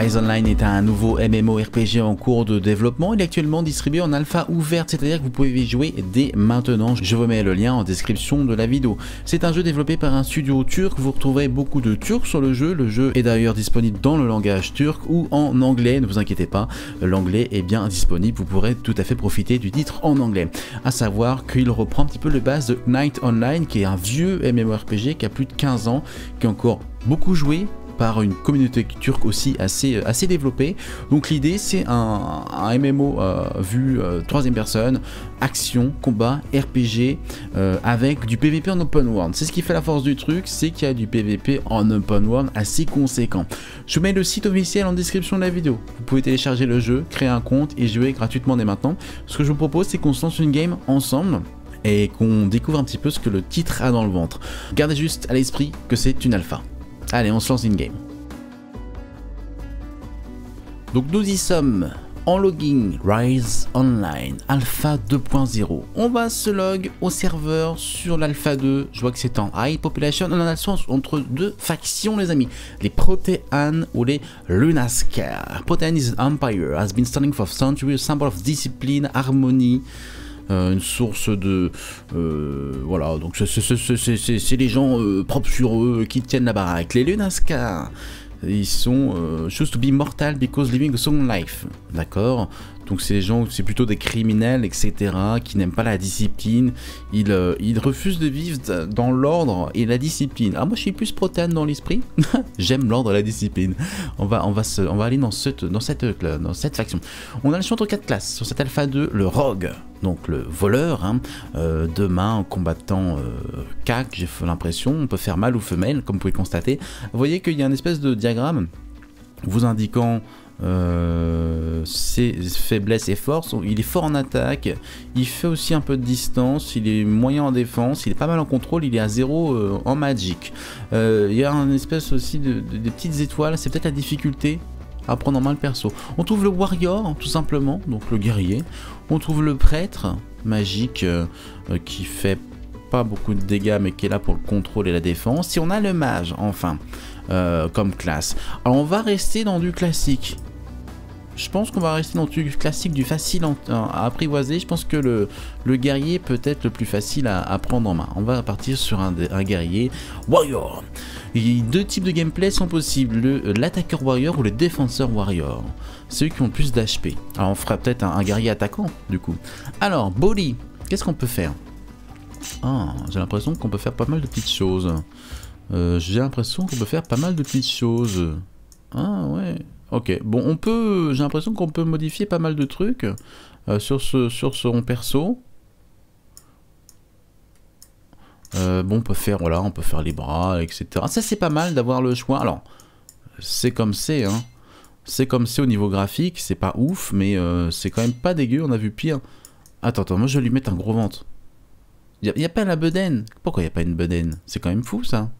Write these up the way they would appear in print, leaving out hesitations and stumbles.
Rise Online est un nouveau MMORPG en cours de développement. Il est actuellement distribué en alpha ouverte, c'est-à-dire que vous pouvez y jouer dès maintenant. Je vous mets le lien en description de la vidéo. C'est un jeu développé par un studio turc. Vous retrouverez beaucoup de turcs sur le jeu. Le jeu est d'ailleurs disponible dans le langage turc ou en anglais. Ne vous inquiétez pas, l'anglais est bien disponible. Vous pourrez tout à fait profiter du titre en anglais. À savoir qu'il reprend un petit peu les bases de Knight Online, qui est un vieux MMORPG qui a plus de 15 ans, qui est encore beaucoup joué par une communauté turque aussi assez développée. Donc l'idée, c'est un MMO vu troisième personne, action, combat, RPG avec du PVP en open world. C'est ce qui fait la force du truc, c'est qu'il y a du PVP en open world assez conséquent. Je vous mets le site officiel en description de la vidéo. Vous pouvez télécharger le jeu, créer un compte et jouer gratuitement dès maintenant. Ce que je vous propose, c'est qu'on se lance une game ensemble et qu'on découvre un petit peu ce que le titre a dans le ventre. Gardez juste à l'esprit que c'est une alpha. Allez, on se lance in-game. Donc nous y sommes, en logging, Rise Online, Alpha 2.0. On va se log au serveur sur l'Alpha 2. Je vois que c'est en High Population. On en a le sens entre deux factions, les amis. Les Protean ou les Lunasca. Protean is an empire, has been standing for centuries, a symbol of discipline, harmony. Une source de voilà, donc c'est les gens propres sur eux qui tiennent la baraque. Les Lunasca, ils sont choose to be mortal because living a long life, d'accord. Donc ces gens, c'est plutôt des criminels, etc., qui n'aiment pas la discipline. Ils refusent de vivre dans l'ordre et la discipline. Ah, moi je suis plus Protean dans l'esprit. J'aime l'ordre et la discipline. On va aller dans cette faction. On a le choix entre 4 classes. Sur cette alpha 2, le rogue, donc le voleur, hein, demain combattant cac, j'ai l'impression. On peut faire mâle ou femelle, comme vous pouvez constater. Vous voyez qu'il y a une espèce de diagramme vous indiquant ses faiblesses et forces. Il est fort en attaque, il fait aussi un peu de distance, il est moyen en défense, il est pas mal en contrôle, il est à 0 en magic. Il y a une espèce aussi de petites étoiles, c'est peut-être la difficulté à prendre en main le perso. On trouve le warrior, tout simplement, donc le guerrier. On trouve le prêtre magique qui fait pas beaucoup de dégâts mais qui est là pour le contrôle et la défense. Et on a le mage, enfin, comme classe. Alors on va rester dans du classique. Je pense qu'on va rester dans du classique, du facile à apprivoiser. Je pense que le guerrier peut être le plus facile à prendre en main. On va partir sur un guerrier warrior. Et deux types de gameplay sont possibles, l'attaqueur warrior ou le défenseur warrior. Ceux qui ont le plus d'HP. Alors on fera peut-être un guerrier attaquant du coup. Alors body, qu'est-ce qu'on peut faire? Ah, j'ai l'impression qu'on peut faire pas mal de petites choses. Ah ouais. Ok, bon, on peut, j'ai l'impression qu'on peut modifier pas mal de trucs sur son perso. Bon, on peut faire, voilà, on peut faire les bras, etc. Ça, c'est pas mal d'avoir le choix. Alors, c'est comme c'est, hein. C'est comme c'est au niveau graphique, c'est pas ouf, mais c'est quand même pas dégueu, on a vu pire. Attends, moi je vais lui mettre un gros ventre. Y a pas la bedaine. Pourquoi y a pas une bedaine? C'est quand même fou, ça.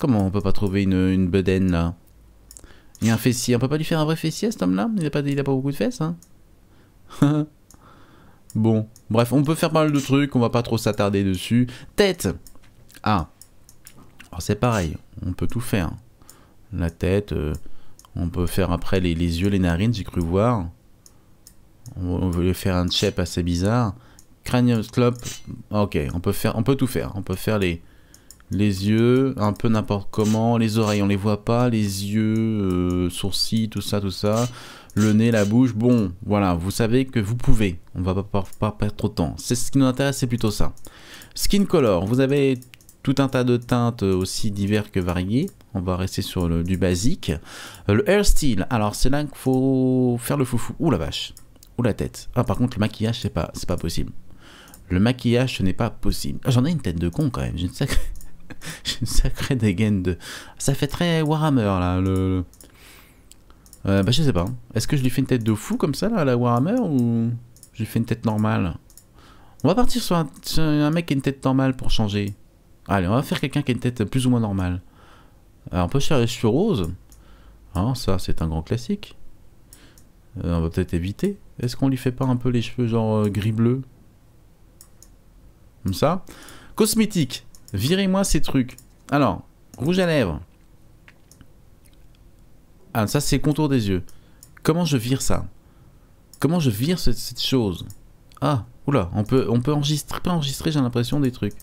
Comment on peut pas trouver une bedaine, là? Il y a un fessier. On peut pas lui faire un vrai fessier, cet homme-là? Il a pas beaucoup de fesses, hein. Bon. Bref, on peut faire pas mal de trucs. On va pas trop s'attarder dessus. Tête. Ah. Alors, c'est pareil. On peut tout faire. La tête. On peut faire après les yeux, les narines, j'ai cru voir. On veut lui faire un shape assez bizarre. Cranium club, ok, on peut tout faire. On peut faire les yeux, un peu n'importe comment, les oreilles on les voit pas, les yeux, sourcils, tout ça, le nez, la bouche, bon, voilà, vous savez que vous pouvez, on va pas perdre trop de temps. C'est ce qui nous intéresse, c'est plutôt ça. Skin color, vous avez tout un tas de teintes aussi divers que variées. On va rester sur du basique. Le hairstyle, alors c'est là qu'il faut faire le foufou, ou la vache, ou la tête. Ah par contre le maquillage c'est pas possible. Le maquillage, ce n'est pas possible. Ah, j'en ai une tête de con quand même. J'ai une sacrée dégaine de... Ça fait très Warhammer, là. Bah, je sais pas. Est-ce que je lui fais une tête de fou comme ça, là, à la Warhammer, ou je lui fais une tête normale? On va partir sur un mec qui a une tête normale pour changer. Allez, on va faire quelqu'un qui a une tête plus ou moins normale. Alors, on peut faire les cheveux roses. Ah, ça, c'est un grand classique. On va peut-être éviter. Est-ce qu'on lui fait pas un peu les cheveux genre gris-bleu? Comme ça. Cosmétique. Virez-moi ces trucs. Alors, rouge à lèvres. Ah, ça c'est contour des yeux. Comment je vire ça? Comment je vire cette chose? Ah, oula, on peut enregistrer, pas enregistrer, j'ai l'impression, des trucs.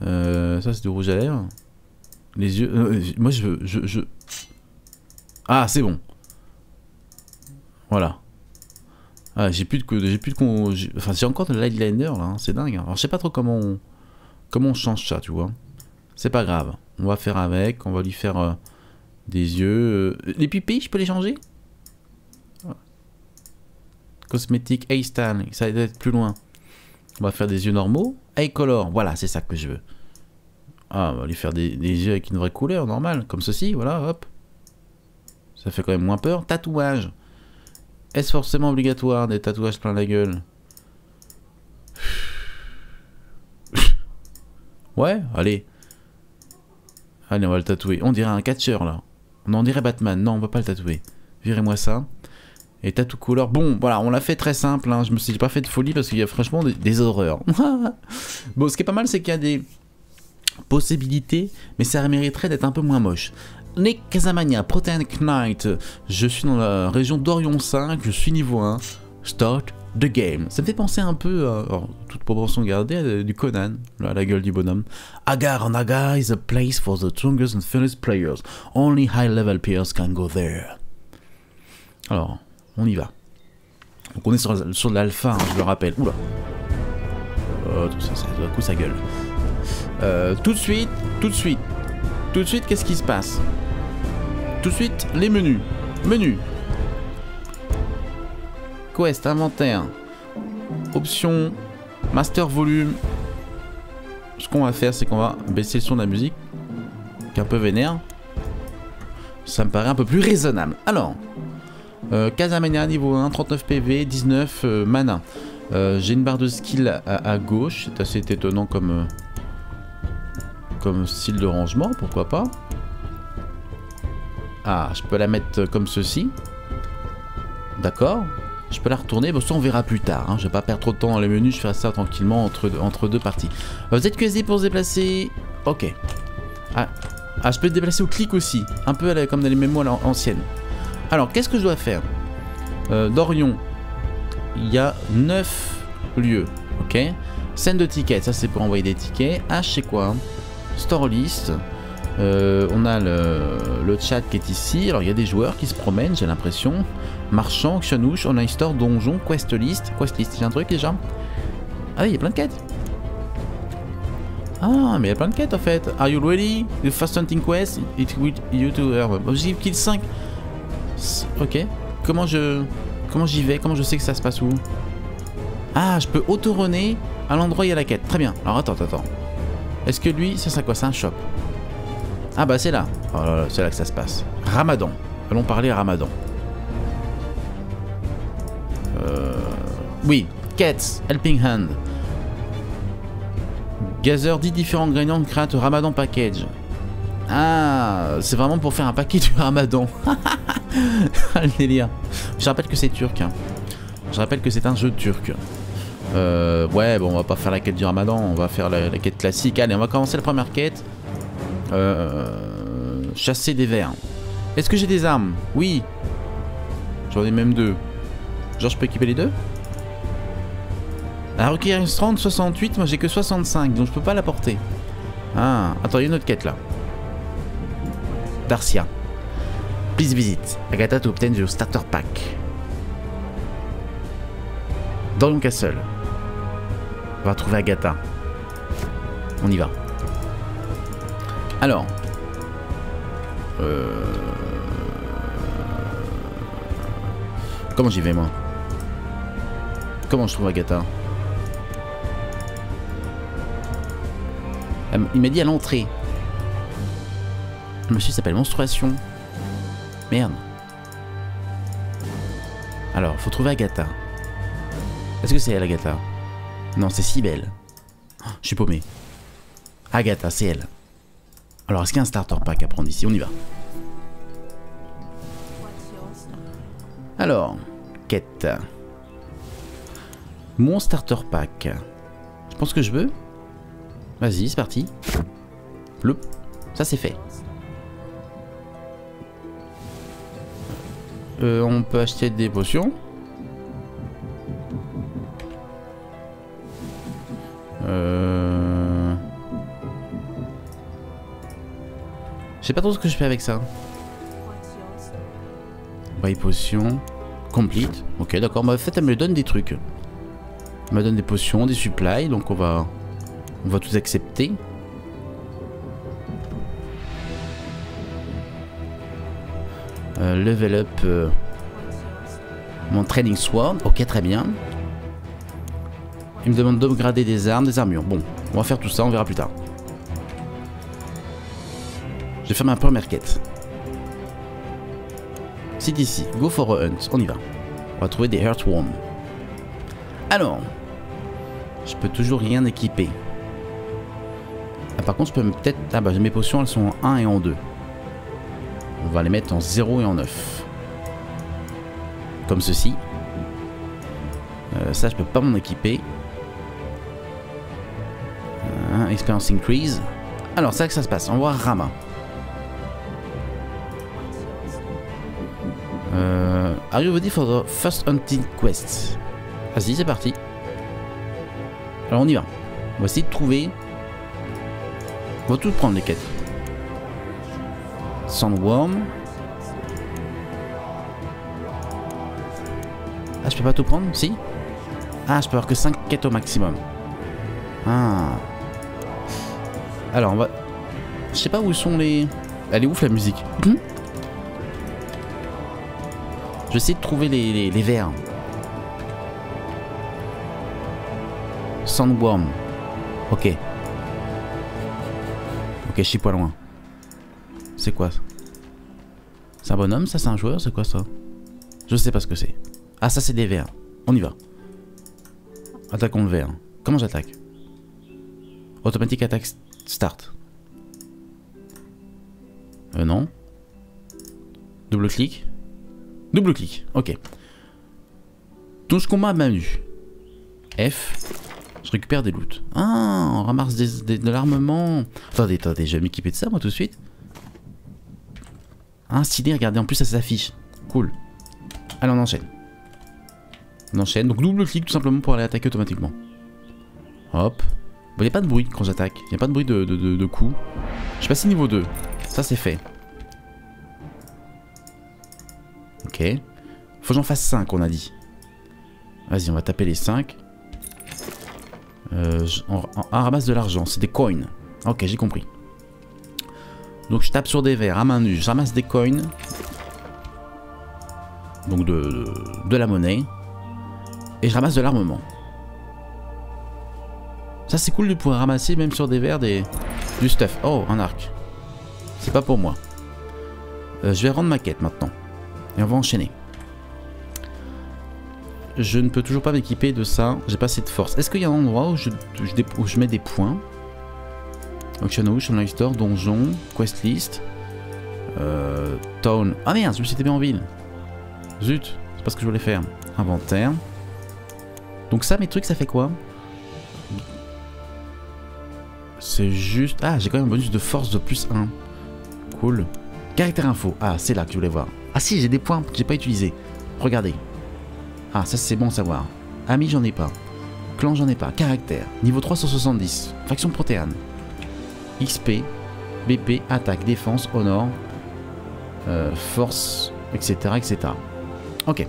Ça c'est du rouge à lèvres. Les yeux... moi je veux... Ah, c'est bon. Voilà. Ah, j'ai plus de... Enfin, j'ai encore de l'eyeliner là, hein, c'est dingue. Alors je sais pas trop comment on... Comment on change ça, tu vois. C'est pas grave. On va faire avec, on va lui faire des yeux... les pupilles, je peux les changer? Cosmétique, Eye Stan, ça doit être plus loin. On va faire des yeux normaux. Eye Color, voilà, c'est ça que je veux. Ah, on va lui faire des yeux avec une vraie couleur, normale, comme ceci, voilà, hop. Ça fait quand même moins peur. Tatouage. Est-ce forcément obligatoire des tatouages plein la gueule? Ouais, allez. Allez, on va le tatouer. On dirait un catcheur, là. Non, on dirait Batman. Non, on va pas le tatouer. Virez-moi ça. Et tatou couleur. Bon, voilà, on l'a fait très simple. Hein. Je me suis pas fait de folie parce qu'il y a franchement des horreurs. Bon, ce qui est pas mal, c'est qu'il y a des possibilités, mais ça mériterait d'être un peu moins moche. Les Kazhamania, Protean Knight. Je suis dans la région d'Orion 5. Je suis niveau 1. Start the game. Ça me fait penser un peu, alors, toute proportion gardée, du Conan, là, la gueule du bonhomme. Agar is a place for the strongest and fearless players. Only high level players can go there. Alors, on y va. Donc on est sur l'alpha, hein, je le rappelle. Oula. Oh, tout ça d'un coup, ça gueule. Tout de suite, qu'est-ce qui se passe? Tout de suite, les menus. Menus. Quest, inventaire. Options. Master volume. Ce qu'on va faire, c'est qu'on va baisser le son de la musique. Qui est un peu vénère. Ça me paraît un peu plus raisonnable. Alors... Kazhamania niveau 1, 39 PV, 19 mana. J'ai une barre de skill à gauche, c'est assez étonnant comme style de rangement, pourquoi pas. Ah, je peux la mettre comme ceci. D'accord. Je peux la retourner, bon, ça on verra plus tard, hein. Je vais pas perdre trop de temps dans les menus, je ferai ça tranquillement entre deux parties. Vous êtes QSD pour se déplacer. Ok. Ah, je peux te déplacer au clic aussi, un peu comme dans les mémos anciennes. Alors, qu'est-ce que je dois faire? D'Orion, il y a 9 lieux, ok? Scène de tickets, ça c'est pour envoyer des tickets. H, c'est quoi? Store list. On a le chat qui est ici. Alors, il y a des joueurs qui se promènent, j'ai l'impression. Marchand, Xenouche, Online Store, Donjon, Quest List. Quest List, j'ai un truc déjà. Ah oui, il y a plein de quêtes. Ah, mais il y a plein de quêtes en fait. Are you ready? The first hunting quest, it will you to herb. Objective kill 5. Ok, comment j'y vais? Comment je sais que ça se passe où? Ah, je peux auto-runner à l'endroit où il y a la quête. Très bien. Alors attends. Est-ce que lui, ça c'est quoi? C'est un shop. Ah bah c'est là. Oh là là, c'est là que ça se passe. Ramadan. Allons parler à Ramadan. Oui. Quêtes. Helping Hand. Gather 10 différents ingrédients de créate Ramadan Package. Ah, c'est vraiment pour faire un paquet du Ramadan. Le délire. Je rappelle que c'est turc. Hein. Je rappelle que c'est un jeu turc. Ouais, bon, on va pas faire la quête du Ramadan, on va faire la quête classique. Allez, on va commencer la première quête. Chasser des vers. Est-ce que j'ai des armes? Oui. J'en ai même 2. Genre, je peux équiper les 2? La require 30, 68, moi j'ai que 65, donc je peux pas la porter. Ah, attends, il y a une autre quête là. Darcia. Please visit Agatha to obtain your starter pack. Dans le castle. On va trouver Agatha. On y va. Alors. Comment j'y vais moi? Comment je trouve Agatha? Il m'a dit à l'entrée. Le monsieur s'appelle Menstruation. Merde. Alors, faut trouver Agatha. Est-ce que c'est elle, Agatha? Non, c'est Cybèle. Oh, je suis paumé. Agatha, c'est elle. Alors, est-ce qu'il y a un starter pack à prendre ici? On y va. Alors, quête. Mon starter pack. Je pense que je veux. Vas-y, c'est parti. Ça, c'est fait. on peut acheter des potions. Je sais pas trop ce que je fais avec ça. Buy potion. Complete. Ok, d'accord. Bah, en fait, elle me donne des trucs. Elle me donne des potions, des supplies. Donc, on va tous accepter. Level up mon training sword. Ok, très bien. Il me demande d'upgrader des armes, des armures. Bon, on va faire tout ça, on verra plus tard. Je vais faire ma première quête. C'est d'ici. Go for a hunt. On y va. On va trouver des Heartworms. Alors, je peux toujours rien équiper. Ah, par contre, je peux peut-être... Ah bah, mes potions, elles sont en 1 et en 2. On va les mettre en 0 et en 9. Comme ceci. Ça, je peux pas m'en équiper. Experience increase. Alors, c'est là que ça se passe. On voit Rama. Are you ready for the first hunting quest? Vas-y, c'est parti. Alors, on y va. On va essayer de trouver. On va tout prendre les quêtes. Sandworm. Ah, je peux pas tout prendre? Si. Ah, je peux avoir que 5 quêtes au maximum. Ah. Alors, on va... Je sais pas où sont les... Elle est ouf, la musique. Je vais essayer de trouver les vers. Sandworm. Ok. Ok, je suis pas loin. C'est quoi ça? C'est un bonhomme, ça? C'est un joueur? C'est quoi ça? Je sais pas ce que c'est. Ah, ça c'est des vers. On y va. Attaquons le ver. Comment j'attaque? Automatique attaque start. Non. Double clic. Double clic. Ok. Tout ce combat à main nue. F. Je récupère des loot. Ah, on ramasse de l'armement. Attendez, je vais m'équiper de ça moi tout de suite. Ah, stylé, regardez, en plus ça s'affiche. Cool. Allez, on enchaîne. On enchaîne. Donc double clic tout simplement pour aller attaquer automatiquement. Hop. Bon, il n'y a pas de bruit quand j'attaque. Il n'y a pas de bruit de coups. Je suis passé niveau 2. Ça c'est fait. Ok. Faut que j'en fasse 5, on a dit. Vas-y, on va taper les 5. On ramasse de l'argent. C'est des coins. Ok, j'ai compris. Donc je tape sur des verres à main nue. Je ramasse des coins. Donc de la monnaie. Et je ramasse de l'armement. Ça c'est cool de pouvoir ramasser même sur des verres du stuff. Oh, un arc. C'est pas pour moi. Je vais rendre ma quête maintenant. Et on va enchaîner. Je ne peux toujours pas m'équiper de ça. J'ai pas assez de force. Est-ce qu'il y a un endroit où je mets des points? Auction House, Online Store, Donjon, Quest List, Town. Ah merde, je me suis bien en ville. Zut, c'est pas ce que je voulais faire. Inventaire. Donc ça, mes trucs, ça fait quoi? C'est juste... Ah, j'ai quand même un bonus de force de plus 1. Cool. Caractère info. Ah, c'est là que je voulais voir. Ah si, j'ai des points que j'ai pas utilisés. Regardez. Ah, ça c'est bon à savoir. Ami, j'en ai pas. Clan, j'en ai pas. Caractère. Niveau 370. Faction Protean. XP, BP, attaque, défense, honor, force, etc., etc. Ok.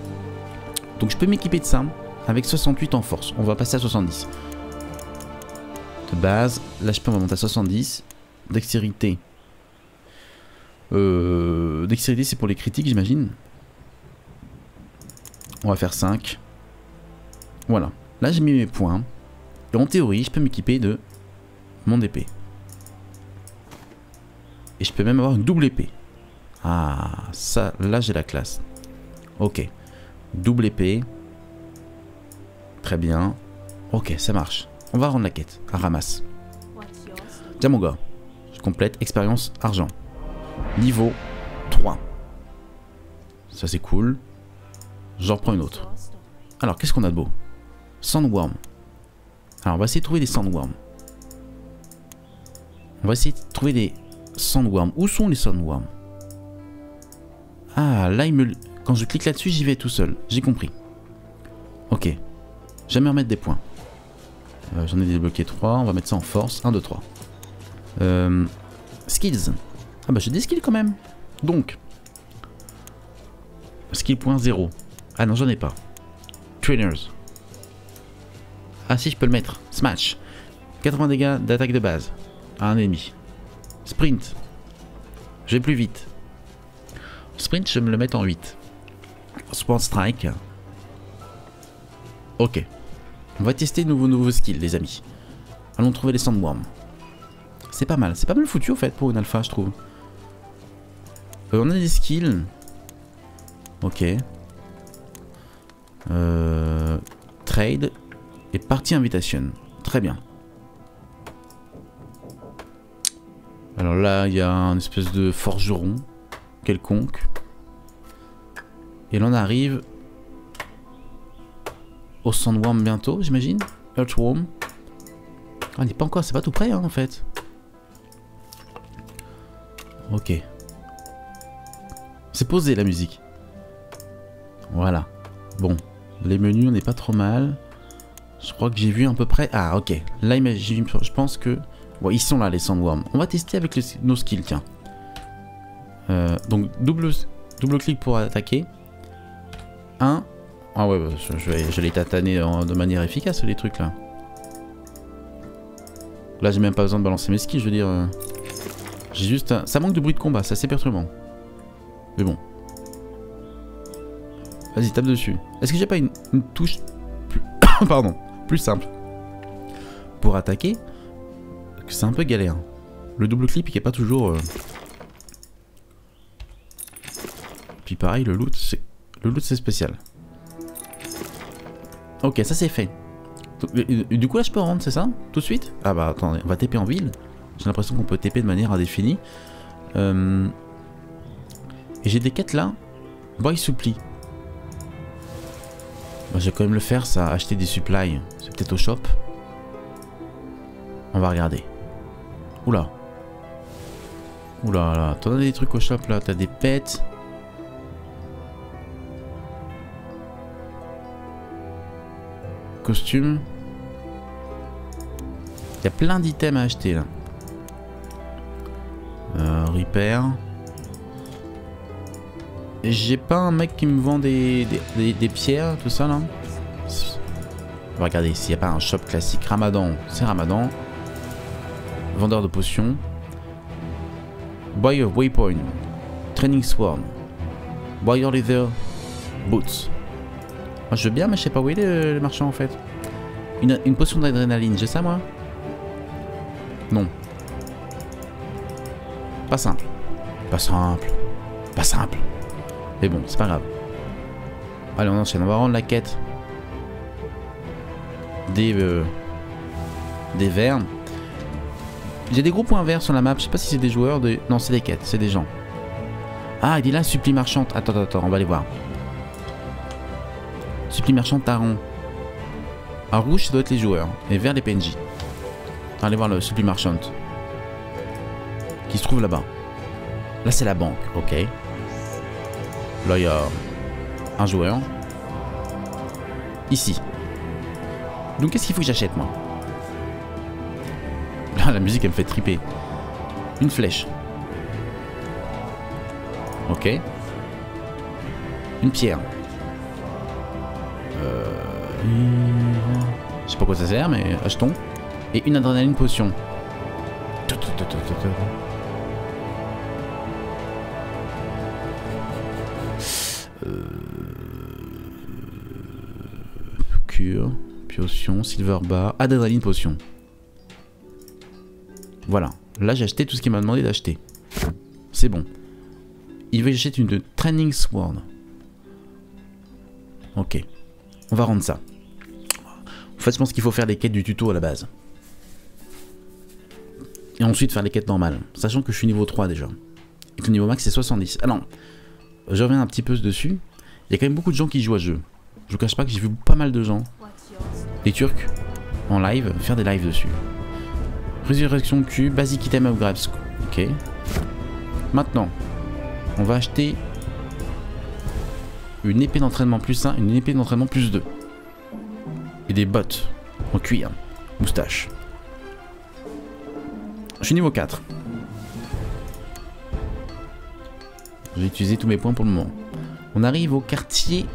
Donc je peux m'équiper de ça avec 68 en force. On va passer à 70. De base, là je peux monter à 70. Dextérité. Dextérité c'est pour les critiques j'imagine. On va faire 5. Voilà. Là j'ai mis mes points. Et en théorie je peux m'équiper de mon épée. Et je peux même avoir une double épée. Ah, ça, là j'ai la classe. Ok. Double épée. Très bien. Ok, ça marche. On va rendre la quête. Un ramasse. Tiens mon gars. Je complète. Expérience argent. Niveau 3. Ça c'est cool. J'en prends une autre. Alors, qu'est-ce qu'on a de beau? Sandworm. Alors, on va essayer de trouver des sandworms. On va essayer de trouver des... Sandworm. Où sont les sandworms? Ah, là, il me... Quand je clique là-dessus, j'y vais tout seul. J'ai compris. Ok. Jamais remettre des points. J'en ai débloqué 3. On va mettre ça en force. 1, 2, 3. Skills. Ah bah j'ai des skills quand même. Donc. Skill point 0. Ah non, j'en ai pas. Trainers. Ah si, je peux le mettre. Smash. 80 dégâts d'attaque de base à un ennemi. Sprint. Je vais plus vite. Sprint, je vais me le mettre en 8. Sword Strike. Ok. On va tester de nouveaux skills, les amis. Allons trouver les Sandworms. C'est pas mal. C'est pas mal foutu, au fait, pour une alpha, je trouve. On a des skills. Ok. Trade. Et party invitation. Très bien. Alors là, il y a un espèce de forgeron quelconque. Et là, on arrive au Sandworm bientôt, j'imagine. Earthworm. Ah, on n'est pas encore, c'est pas tout près, hein, en fait. Ok. C'est posé, la musique. Voilà. Bon. Les menus, on n'est pas trop mal. Je crois que j'ai vu à peu près... Ah, ok. Là, je pense que... Bon, ils sont là, les Sandworms. On va tester avec nos skills, tiens. Donc, double clic pour attaquer. 1. Ah ouais, bah, je vais les tataner de manière efficace, les trucs, là. Là, j'ai même pas besoin de balancer mes skills, je veux dire... J'ai juste... Ça manque de bruit de combat, c'est assez perturbant. Mais bon. Vas-y, tape dessus. Est-ce que j'ai pas une touche... Plus... Pardon, plus simple. Pour attaquer... C'est un peu galère. Le double clip qui est pas toujours. Puis pareil, le loot c'est spécial. Ok, ça c'est fait. Du coup là je peux rentrer, c'est ça? Tout de suite? Ah bah attendez, on va TP en ville. J'ai l'impression qu'on peut TP de manière indéfinie. Et j'ai des quêtes là. Boy supply. Bah, je vais quand même le faire ça, acheter des supplies. C'est peut-être au shop. On va regarder. Oula. Oula là. T'en as des trucs au shop là, t'as des pets. Costume. Il y a plein d'items à acheter là. Repair. J'ai pas un mec qui me vend des pierres, tout ça là. On va regarder s'il n'y a pas un shop classique. Ramadan, c'est Ramadan. Vendeur de potions. Buy of Waypoint. Training Sword. Buy your Leather Boots. Moi je veux bien mais je sais pas où il est le marchand en fait. Une potion d'adrénaline, j'ai ça moi? Non. Pas simple. Pas simple. Pas simple. Mais bon, c'est pas grave. Allez on enchaîne, on va rendre la quête. Des verres. J'ai des gros points verts sur la map, je sais pas si c'est des joueurs, de... non c'est des quêtes, c'est des gens. Ah il est là, supplie marchande, attends, on va aller voir. Supplie marchande Taron. En rouge ça doit être les joueurs, et vert les PNJ. Allez voir le supplie marchande. Qui se trouve là-bas. Là c'est la banque, ok. Là il y a un joueur. Ici. Donc qu'est-ce qu'il faut que j'achète moi? La musique elle me fait triper. Une flèche. Ok. Une pierre. Je sais pas quoi ça sert mais achetons. Et une adrénaline potion. Cure, potion, silver bar, adrénaline potion. Voilà, là j'ai acheté tout ce qu'il m'a demandé d'acheter. C'est bon. Il veut que j'achète une Training Sword. Ok. On va rendre ça. En fait je pense qu'il faut faire les quêtes du tuto à la base. Et ensuite faire les quêtes normales. Sachant que je suis niveau 3 déjà. Et que le niveau max c'est 70. Ah non. Je reviens un petit peu dessus. Il y a quand même beaucoup de gens qui jouent à ce jeu. Je vous cache pas que j'ai vu pas mal de gens. Les Turcs. En live. Faire des lives dessus. Résurrection Q, basic item upgrades. Ok. Maintenant, on va acheter une épée d'entraînement plus 1, une épée d'entraînement plus 2. Et des bottes en cuir, moustache. Je suis niveau 4. J'ai utilisé tous mes points pour le moment. On arrive au quartier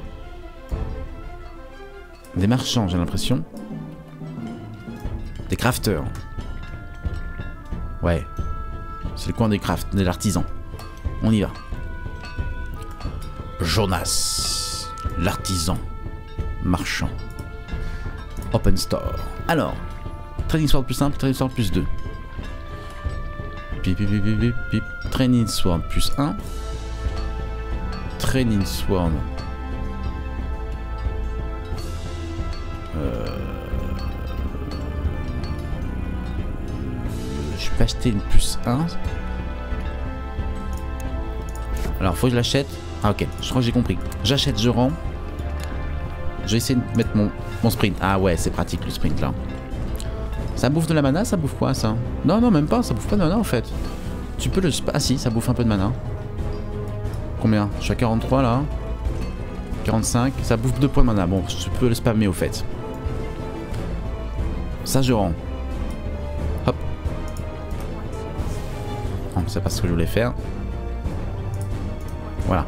des marchands, j'ai l'impression. Des crafters. Ouais. C'est le coin des crafts, des artisans. On y va. Jonas, l'artisan marchand. Open store. Alors, training sword plus simple, training sword plus 2. Pip, pip, pip, pip, pip. Training sword plus 1. Training sword. Je peux acheter une plus 1. Alors, faut que je l'achète. Ah, ok, je crois que j'ai compris. J'achète, je rends. Je vais essayer de mettre mon sprint. Ah ouais, c'est pratique le sprint là. Ça bouffe de la mana, ça bouffe quoi ça? Non, non, même pas, ça bouffe pas de mana en fait. Tu peux le... Ah si, ça bouffe un peu de mana. Combien? Je suis à 43 là. 45, ça bouffe 2 points de mana. Bon, tu peux le spammer au fait. Ça je rends. Hop. Non, c'est pas ce que je voulais faire. Voilà.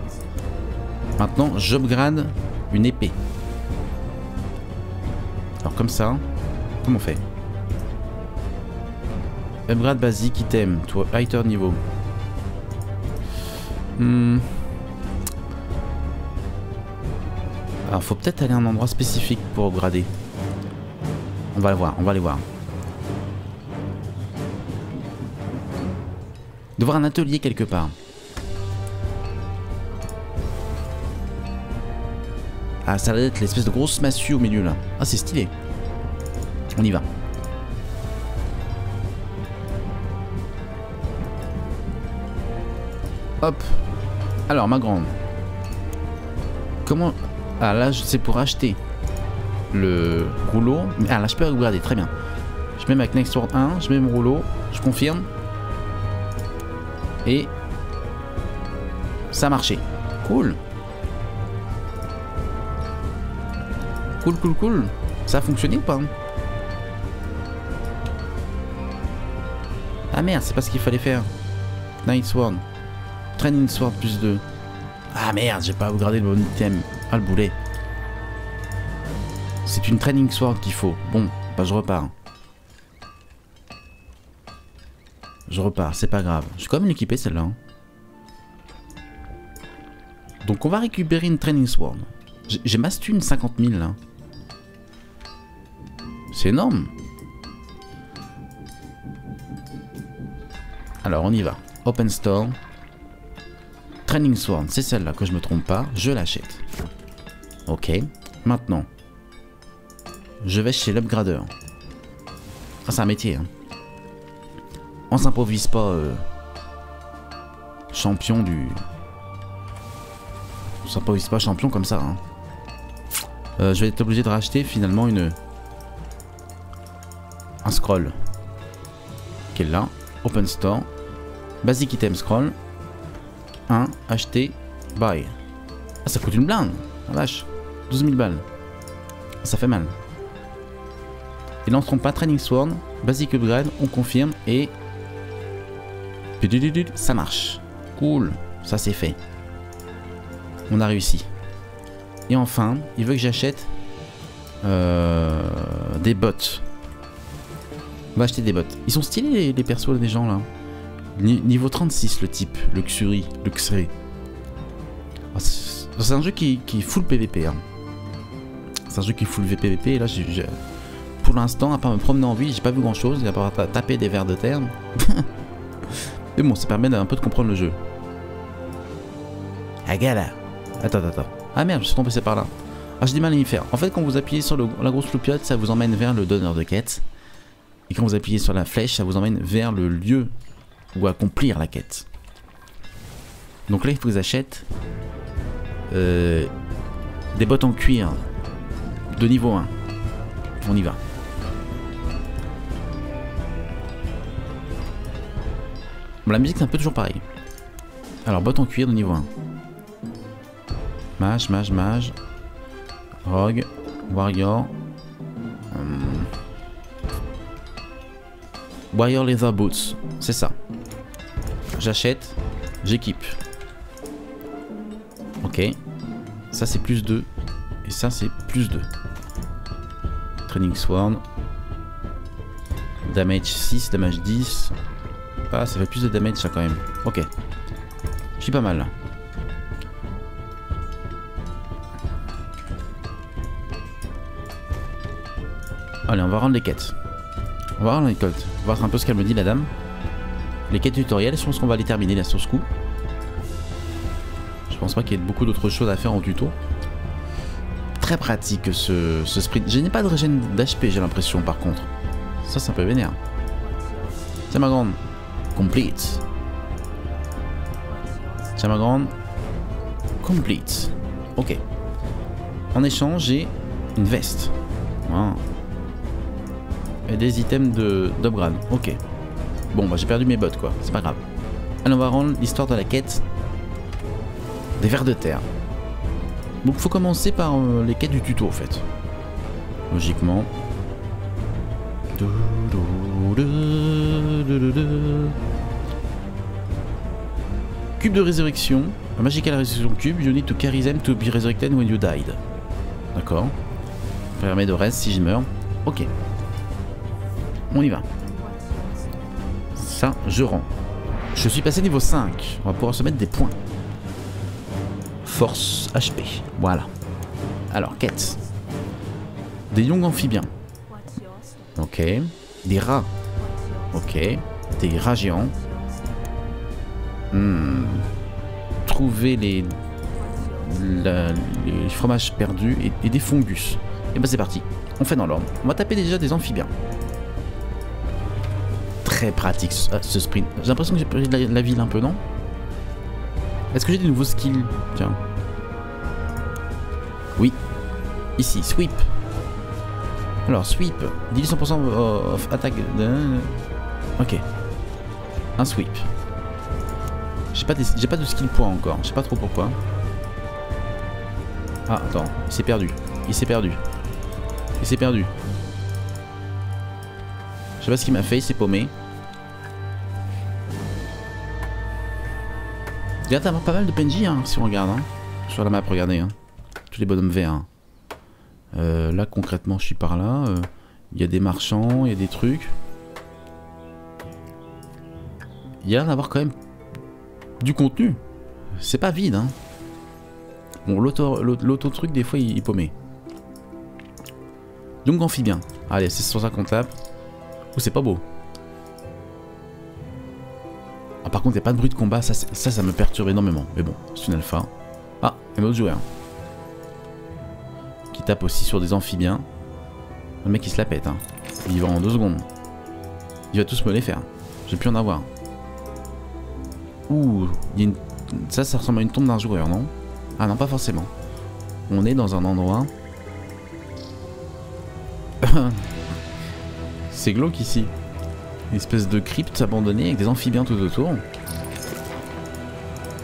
Maintenant, j'upgrade une épée. Alors comme ça, comment on fait? Upgrade basique, item, to higher niveau. Alors faut peut-être aller à un endroit spécifique pour upgrader. On va le voir, on va aller voir. De voir un atelier quelque part. Ah, ça va être l'espèce de grosse massue au milieu là. Ah, c'est stylé. On y va. Hop. Alors, ma grande. Comment... Ah, là, c'est pour acheter le rouleau. Ah, là, je peux regarder. Très bien. Je mets ma Knight Sword 1. Je mets mon rouleau. Je confirme. Et... ça a marché. Cool. Cool, cool, cool. Ça a fonctionné ou pas? Ah merde, c'est pas ce qu'il fallait faire. Knight Sword. Training Sword plus 2. Ah merde, j'ai pas upgradé le bon item. Ah le boulet. C'est une Training Sword qu'il faut. Bon, bah je repars. Je repars, c'est pas grave. Je suis quand même équipé celle-là. Hein. Donc on va récupérer une Training Sword. J'ai ma stune 50 000 là. C'est énorme. Alors on y va. Open Store. Training Sword, c'est celle-là que je me trompe pas. Je l'achète. Ok. Maintenant, je vais chez l'upgradeur. Ah, c'est un métier. Hein. On s'improvise pas champion du... On s'improvise pas champion comme ça. Hein. Je vais être obligé de racheter finalement une... un scroll. Qui est là. Open Store. Basic item scroll. 1. Acheter. Buy. Ah, ça coûte une blinde. La vache. 12 000 balles. Ça fait mal. Et là, on se trompe pas. Training Sword. Basic upgrade. On confirme. Et... ça marche. Cool. Ça, c'est fait. On a réussi. Et enfin, il veut que j'achète des bottes. On va acheter des bottes. Ils sont stylés les persos des gens là. Niveau 36 le type, le Xuri, le Xré. C'est un jeu qui est full PVP. Hein. C'est un jeu qui est full PVP. Et là, pour l'instant, à part me promener en ville, j'ai pas vu grand chose. À part taper des vers de terre. Mais bon, ça permet un peu de comprendre le jeu. Agala. Attends. Ah merde, je suis tombé, c'est par là. Ah, j'ai du mal à y faire. En fait, quand vous appuyez sur la grosse loupiote, ça vous emmène vers le donneur de quête. Et quand vous appuyez sur la flèche, ça vous emmène vers le lieu où accomplir la quête. Donc là, il faut que j'achète des bottes en cuir de niveau 1. On y va. Bon, la musique, c'est un peu toujours pareil. Alors, bottes en cuir de niveau 1. Mage, mage, mage. Rogue. Warrior. Warrior Leather Boots. C'est ça. J'achète. J'équipe. Ok. Ça c'est plus 2. Et ça c'est plus 2. Training Sword. Damage 6, damage 10. Ah, ça fait plus de damage ça quand même. Ok. Je suis pas mal là. Allez, on va rendre les quêtes. On va rendre les quêtes. On va voir un peu ce qu'elle me dit la dame. Les quêtes tutorielles, je pense qu'on va les terminer là sur ce coup. Je pense pas qu'il y ait beaucoup d'autres choses à faire en tuto. Très pratique ce sprint. Je n'ai pas de régène d'HP, j'ai l'impression par contre. Ça, c'est un peu vénère. Tiens ma grande. Complete. Tiens ma grande. Complete. Ok. En échange, j'ai une veste. Wow. Et des items d'upgrade. Ok. Bon, bah j'ai perdu mes bottes quoi. C'est pas grave. Allez, on va rendre l'histoire de la quête des vers de terre. Donc il faut commencer par les quêtes du tuto en fait. Logiquement. Cube de résurrection. A magical résurrection cube. You need to carry them to be resurrected when you died. D'accord. Permet de reste si je meurs. Ok. On y va. Ça, je rends. Je suis passé niveau 5. On va pouvoir se mettre des points. Force HP. Voilà. Alors, quête. Des young amphibiens. Ok. Des rats. Ok. Des rats géants. Trouver les fromages perdus et des fungus. Et bah c'est parti. On fait dans l'ordre. On va taper déjà des amphibiens. Très pratique ce sprint. J'ai l'impression que j'ai perdu la ville un peu, non? Est-ce que j'ai des nouveaux skills? Tiens. Oui. Ici, sweep. Alors, sweep. 100% of attack. Ok. Un sweep. J'ai pas de skill point encore. Je sais pas trop pourquoi. Ah, attends. Il s'est perdu. Il s'est perdu. Il s'est perdu. Je sais pas ce qu'il m'a fait. Il s'est paumé. Il y a pas mal de PNJ hein, si on regarde. Hein. Sur la map, regardez. Hein. Tous les bonhommes verts. Hein. Là, concrètement, je suis par là. Il y a des marchands, il y a des trucs. Il y a l'air d'avoir quand même du contenu. C'est pas vide. Hein. Bon, l'auto-truc, des fois, il paumait. Donc, amphibien. Allez, c'est 150 laps. Ou c'est pas beau. Ah, par contre, il n'y a pas de bruit de combat. Ça me perturbe énormément. Mais bon, c'est une alpha. Ah, un autre joueur. Qui tape aussi sur des amphibiens. Le mec, il se la pète. Hein. Il va en 2 secondes. Il va tous me les faire. J'ai pu en avoir. Ouh, il y a une... ça ressemble à une tombe d'un joueur, non? Ah non, pas forcément. On est dans un endroit... C'est glauque ici. Une espèce de crypte abandonnée avec des amphibiens tout autour.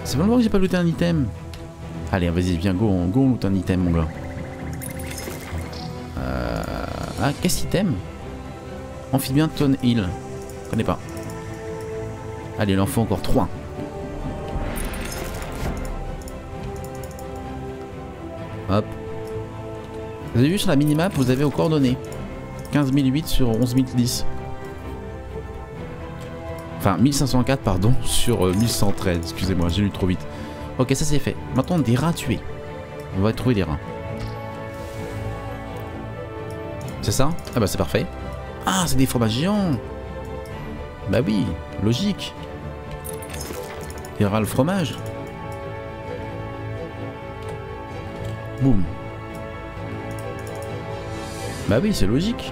C'est pas le moment que j'ai pas looté un item. Allez, vas-y, viens, go, on loot un item, mon gars. Ah, qu'est-ce item? Amphibien Tone Hill. Je connais pas. Allez, il en faut encore 3. Hop. Vous avez vu sur la minimap, vous avez aux coordonnées. 15008 sur 11010. Enfin, 1504, pardon, sur 1113. Excusez-moi, j'ai lu trop vite. Ok, ça c'est fait. Maintenant, des rats tués. On va trouver des rats. C'est ça? Ah bah c'est parfait. Ah, c'est des fromages géants. Bah oui, logique. Des rats le fromage. Boum. Bah oui, c'est logique.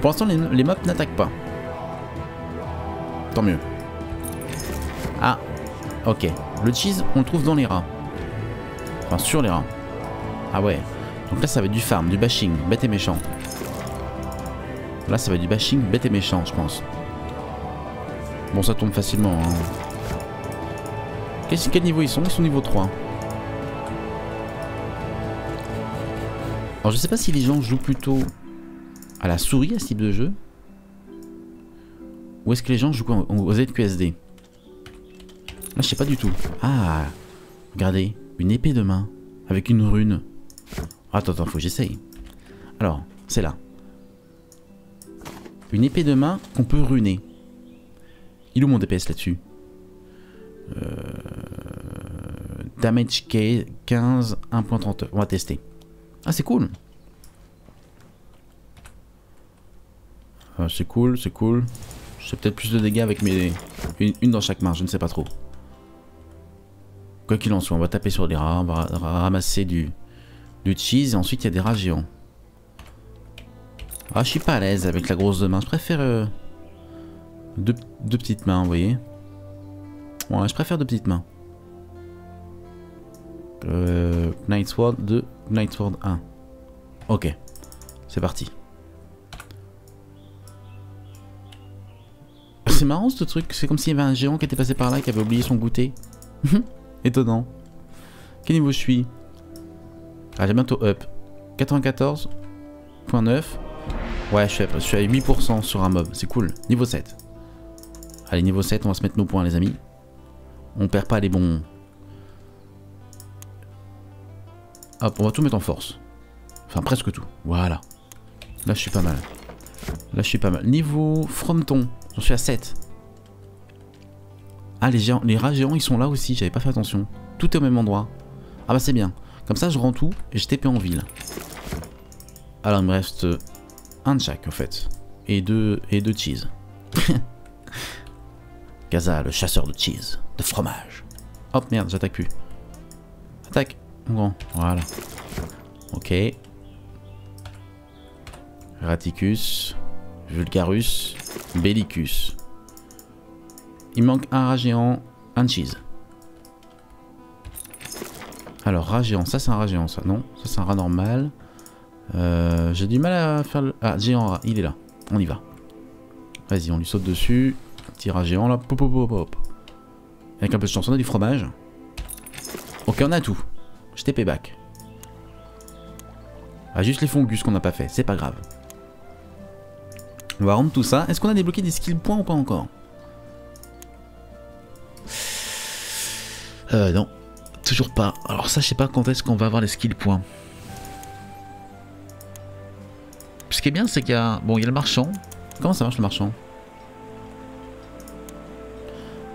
Pour l'instant, les mobs n'attaquent pas. Tant mieux. Ah, ok. Le cheese, on le trouve dans les rats. Enfin, sur les rats. Ah ouais. Donc là, ça va être du farm, du bashing, bête et méchant. Là, ça va être du bashing, bête et méchant, je pense. Bon, ça tombe facilement. Hein. Quel niveau ils sont? Ils sont niveau 3. Alors je sais pas si les gens jouent plutôt à la souris à ce type de jeu, ou est-ce que les gens jouent aux ZQSD. Là je sais pas du tout. Ah, regardez, une épée de main avec une rune. Attends, faut que j'essaye. Alors, c'est là. Une épée de main qu'on peut runer. Il est où mon DPS là-dessus? Damage 15, 1.30. On va tester. Ah, c'est cool. C'est cool. Je fais peut-être plus de dégâts avec mes... Une dans chaque main, je ne sais pas trop. Quoi qu'il en soit, on va taper sur des rats, on va ramasser du cheese et ensuite il y a des rats géants. Ah, je suis pas à l'aise avec la grosse de main, je préfère deux petites mains, vous voyez. Ouais, je préfère deux petites mains. Knight Sword 2, Knight Sword 1. Ok, c'est parti. C'est marrant ce truc, c'est comme s'il y avait un géant qui était passé par là et qui avait oublié son goûter. Étonnant. Quel niveau je suis? Ah, j'ai bientôt up. 94.9. Ouais, je suis à 8% sur un mob, c'est cool. Niveau 7. Allez, niveau 7, on va se mettre nos points, les amis. On perd pas les bons. Hop, on va tout mettre en force. Enfin, presque tout. Voilà. Là, je suis pas mal. Niveau fronton, j'en suis à 7. Ah, les rats géants, ils sont là aussi, j'avais pas fait attention. Tout est au même endroit. Ah bah, c'est bien. Comme ça, je rends tout et je TP en ville. Alors, il me reste un de chaque, en fait. Et deux cheese. Gaza, le chasseur de cheese. De fromage. Hop, merde, j'attaque plus. Attaque. Bon, voilà. Ok. Raticus. Vulgarus. Bellicus. Il manque un rat géant, un cheese. Alors, rat géant, ça c'est un rat géant, ça, non? Ça c'est un rat normal. J'ai du mal à faire le... Ah, géant rat, il est là. On y va. Vas-y, on lui saute dessus. Petit rat géant là. Pop, pop, pop, pop. Avec un peu de chance, on a du fromage. Ok, on a tout. Je TP back. Ah, juste les fongus qu'on n'a pas fait, c'est pas grave. On va rendre tout ça. Est-ce qu'on a débloqué des skill points ou pas encore? Non. Toujours pas. Alors ça, je sais pas quand est-ce qu'on va avoir les skill points. Ce qui est bien, c'est qu'il y a... Bon, il y a le marchand. Comment ça marche le marchand?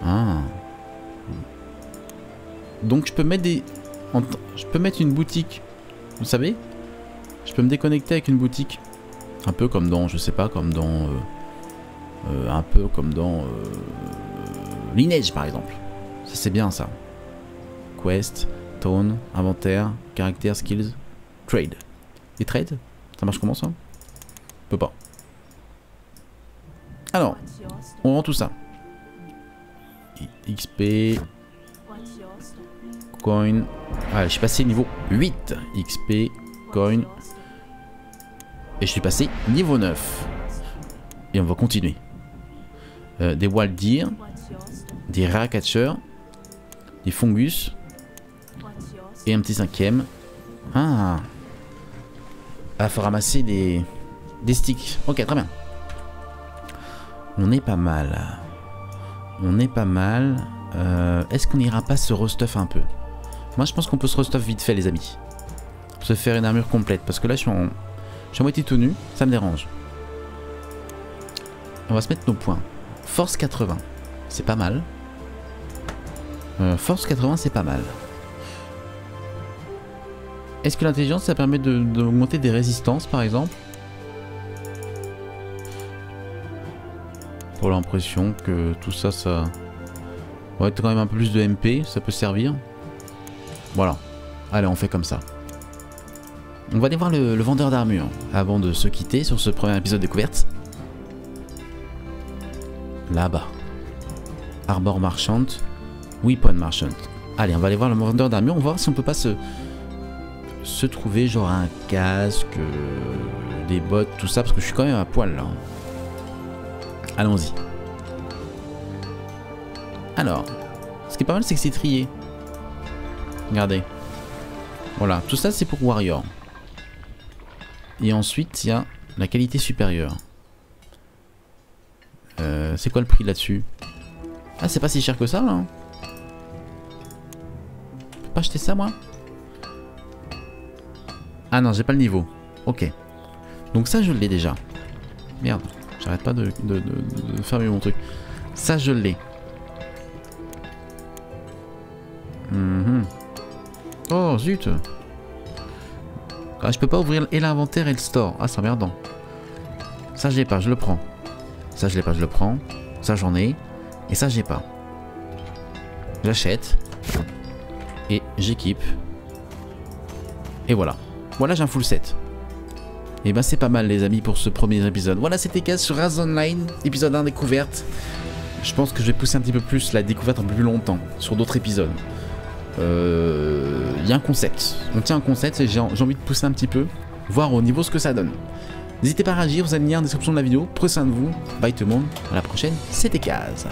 Ah. Donc je peux mettre des... Je peux mettre une boutique. Vous savez? Je peux me déconnecter avec une boutique. Un peu comme dans... Je sais pas, comme dans... un peu comme dans... Lineage, par exemple. Ça, c'est bien, ça. Quest, tone, inventaire, caractère, skills, trade. Et trade? Ça marche comment ça? On peut pas. Alors, on rend tout ça. XP, coin. Ah, je suis passé niveau 8. XP, coin. Et je suis passé niveau 9. Et on va continuer. Des wild deer, des rare catchers, des fungus. Et un petit cinquième. Ah. Ah, faut ramasser des sticks. Ok, très bien. On est pas mal. Est-ce qu'on ira pas se restuff un peu? Moi, je pense qu'on peut se restuff vite fait, les amis. Se faire une armure complète. Parce que là, je suis en moitié tout nu. Ça me dérange. On va se mettre nos points. Force 80. C'est pas mal. Force 80, c'est pas mal. Est-ce que l'intelligence, ça permet d'augmenter des résistances, par exemple? Pour l'impression que tout ça, ça... va être quand même un peu plus de MP, ça peut servir. Voilà. Allez, on fait comme ça. On va aller voir le vendeur d'armure, avant de se quitter sur ce premier épisode découverte. Là-bas. Arbor Marchand. Weapon Marchand. Allez, on va aller voir le vendeur d'armure, on va voir si on peut pas se trouver genre un casque, des bottes, tout ça, parce que je suis quand même à poil là. Allons-y. Alors, ce qui est pas mal, c'est que c'est trié. Regardez. Voilà, tout ça c'est pour Warrior. Et ensuite, il y a la qualité supérieure. C'est quoi le prix là-dessus? Ah, c'est pas si cher que ça, là. Je peux pas acheter ça, moi? Ah non, j'ai pas le niveau. Ok. Donc ça, je l'ai déjà. Merde, j'arrête pas de faire mon truc. Ça, je l'ai. Oh, zut. Ah, je peux pas ouvrir et l'inventaire et le store. Ah, c'est emmerdant. Ça, je l'ai pas, je le prends. Ça, je l'ai pas, je le prends. Ça, j'en ai. Et ça, j'ai pas. J'achète. Et j'équipe. Et voilà. Voilà, j'ai un full set. Et ben, c'est pas mal, les amis, pour ce premier épisode. Voilà, c'était Kaz sur Rise Online, épisode 1 découverte. Je pense que je vais pousser un petit peu plus la découverte un peu plus longtemps, sur d'autres épisodes. Il y a un concept. On tient un concept et j'ai envie de pousser un petit peu, voir au niveau ce que ça donne. N'hésitez pas à réagir, vous avez le lien en description de la vidéo. Prenez soin de vous, bye tout le monde, à la prochaine, c'était Kaz.